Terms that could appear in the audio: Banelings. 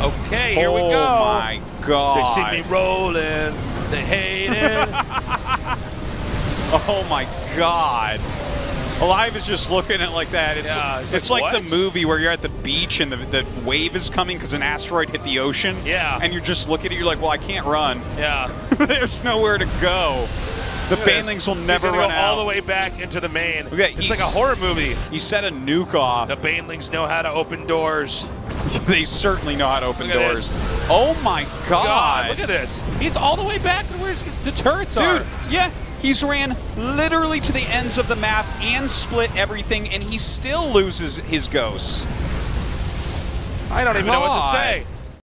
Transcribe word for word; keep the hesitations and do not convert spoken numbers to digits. Okay, here oh we go. Oh my God. They see me rolling. They hate it. Oh my God. Alive is just looking at it like that. It's, yeah, it's, it's like, like the movie where you're at the beach and the, the wave is coming because an asteroid hit the ocean. Yeah. And you're just looking at it, you're like, well, I can't run. Yeah. There's nowhere to go. The Banelings will never run go out. All the way back into the main. Okay, it's like a horror movie. He set a nuke off. The Banelings know how to open doors. They certainly know how to open doors. This. Oh my God. God! Look at this. He's all the way back to where the turrets Dude, are. Yeah, he's ran literally to the ends of the map and split everything, and he still loses his ghosts. I don't even God. know what to say.